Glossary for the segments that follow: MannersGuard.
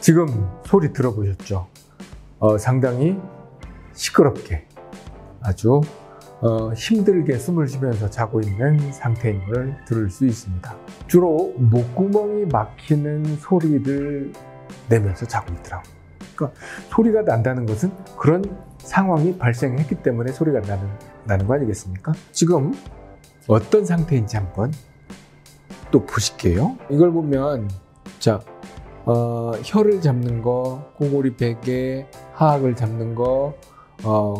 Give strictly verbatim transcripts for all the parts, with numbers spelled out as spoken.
지금 소리 들어보셨죠? 어, 상당히 시끄럽게 아주 어, 힘들게 숨을 쉬면서 자고 있는 상태인 걸 들을 수 있습니다. 주로 목구멍이 막히는 소리를 내면서 자고 있더라고요. 그러니까 소리가 난다는 것은 그런 상황이 발생했기 때문에 소리가 나는, 나는 거 아니겠습니까? 지금 어떤 상태인지 한번 또 보실게요. 이걸 보면 자, 어, 혀를 잡는 거, 코골이 베개, 하악을 잡는 거, 어,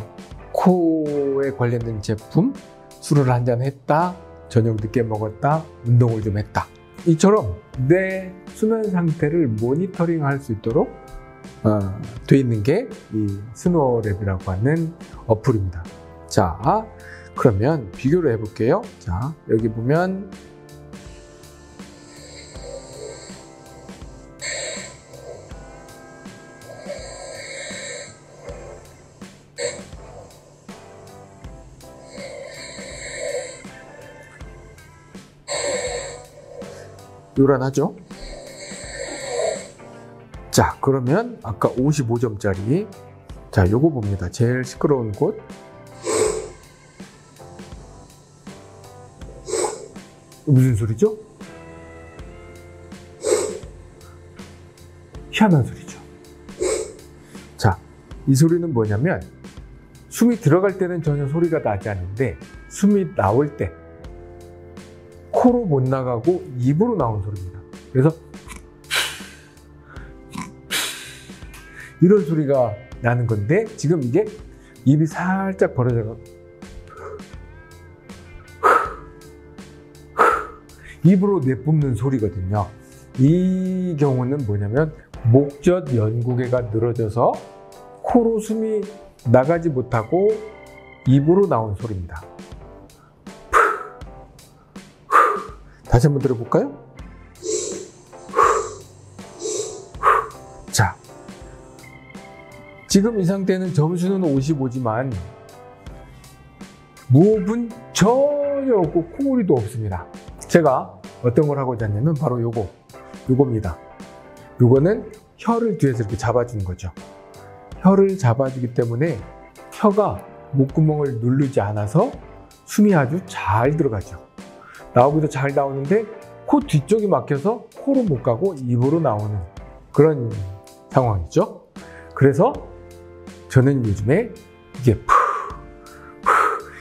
코에 관련된 제품, 술을 한잔 했다, 저녁 늦게 먹었다, 운동을 좀 했다. 이처럼 내 수면 상태를 모니터링 할 수 있도록 어, 돼 있는 게 이 스노랩이라고 하는 어플입니다. 자, 그러면 비교를 해볼게요. 자, 여기 보면 요란하죠? 자, 그러면 아까 오십오 점짜리 자, 요거 봅니다. 제일 시끄러운 곳 무슨 소리죠? 희한한 소리죠. 자, 이 소리는 뭐냐면 숨이 들어갈 때는 전혀 소리가 나지 않는데 숨이 나올 때 코로 못 나가고 입으로 나온 소리입니다. 그래서 이런 소리가 나는 건데 지금 이게 입이 살짝 벌어져서 입으로 내뿜는 소리거든요. 이 경우는 뭐냐면 목젖 연구개가 늘어져서 코로 숨이 나가지 못하고 입으로 나온 소리입니다. 다시 한번 들어볼까요? 자, 지금 이 상태는 점수는 오십오지만 무호흡은 전혀 없고 코골이도 없습니다. 제가 어떤 걸 하고자 하냐면 바로 요거, 요겁니다. 요거는 혀를 뒤에서 이렇게 잡아주는 거죠. 혀를 잡아주기 때문에 혀가 목구멍을 누르지 않아서 숨이 아주 잘 들어가죠. 나오기도 잘 나오는데 코 뒤쪽이 막혀서 코로 못 가고 입으로 나오는 그런 상황이죠. 그래서 저는 요즘에 이게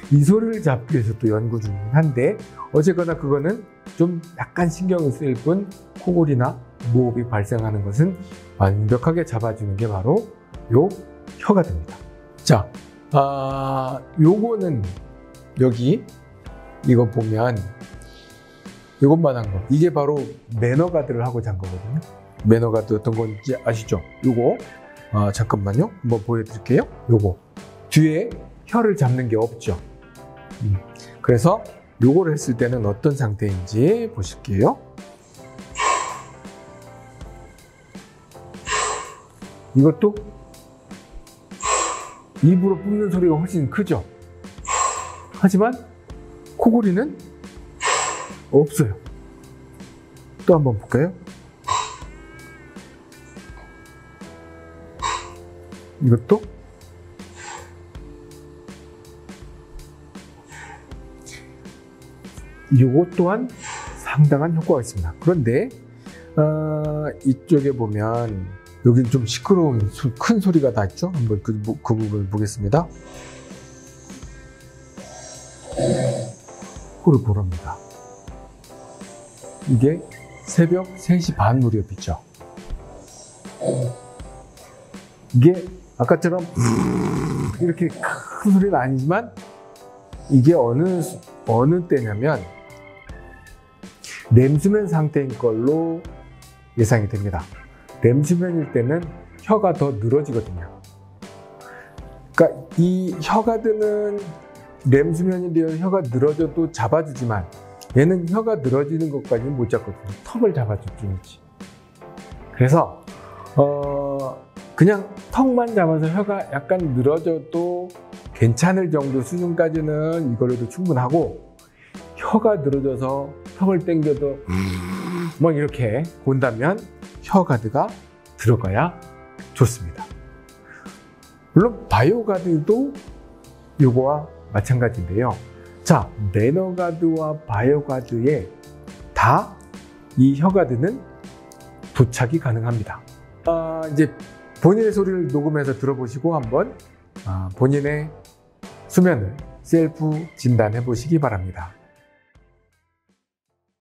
푸푸이 소리를 잡기 위해서 또 연구 중이긴 한데 어쨌거나 그거는 좀 약간 신경이 쓰일 뿐 코골이나 무호흡이 발생하는 것은 완벽하게 잡아주는 게 바로 요 혀가 됩니다. 자, 아, 요거는 여기 이거 보면 이것만 한 거. 이게 바로 매너가드를 하고자 한 거거든요. 매너가드 어떤 건지 아시죠? 요거. 아, 잠깐만요. 한번 보여드릴게요. 요거. 뒤에 혀를 잡는 게 없죠. 음. 그래서 요거를 했을 때는 어떤 상태인지 보실게요. 이것도 입으로 뿜는 소리가 훨씬 크죠. 하지만 코골이는 없어요. 또 한번 볼까요? 이것도 이것 또한 상당한 효과가 있습니다. 그런데 어, 이쪽에 보면 여기는 좀 시끄러운 큰 소리가 나 있죠? 한번 그, 그 부분을 보겠습니다. 코를 고릅니다. 이게 새벽 세시 반 무렵이죠. 이게 아까처럼 이렇게 큰 소리는 아니지만 이게 어느, 어느 때냐면 렘수면 상태인 걸로 예상이 됩니다. 렘수면일 때는 혀가 더 늘어지거든요. 그러니까 이 혀가 드는 렘수면이 되어 혀가 늘어져도 잡아주지만 얘는 혀가 늘어지는 것까지는 못 잡거든요. 턱을 잡아줬지. 그래서 어 그냥 턱만 잡아서 혀가 약간 늘어져도 괜찮을 정도 수준까지는 이걸로도 충분하고 혀가 늘어져서 턱을 당겨도 막 이렇게 본다면 혀가드가 들어가야 좋습니다. 물론 바이오가드도 이거와 마찬가지인데요. 자, 매너가드와 바이오가드에 다 이 혀가드는 부착이 가능합니다. 아, 이제 본인의 소리를 녹음해서 들어보시고 한번 아, 본인의 수면을 셀프 진단해 보시기 바랍니다.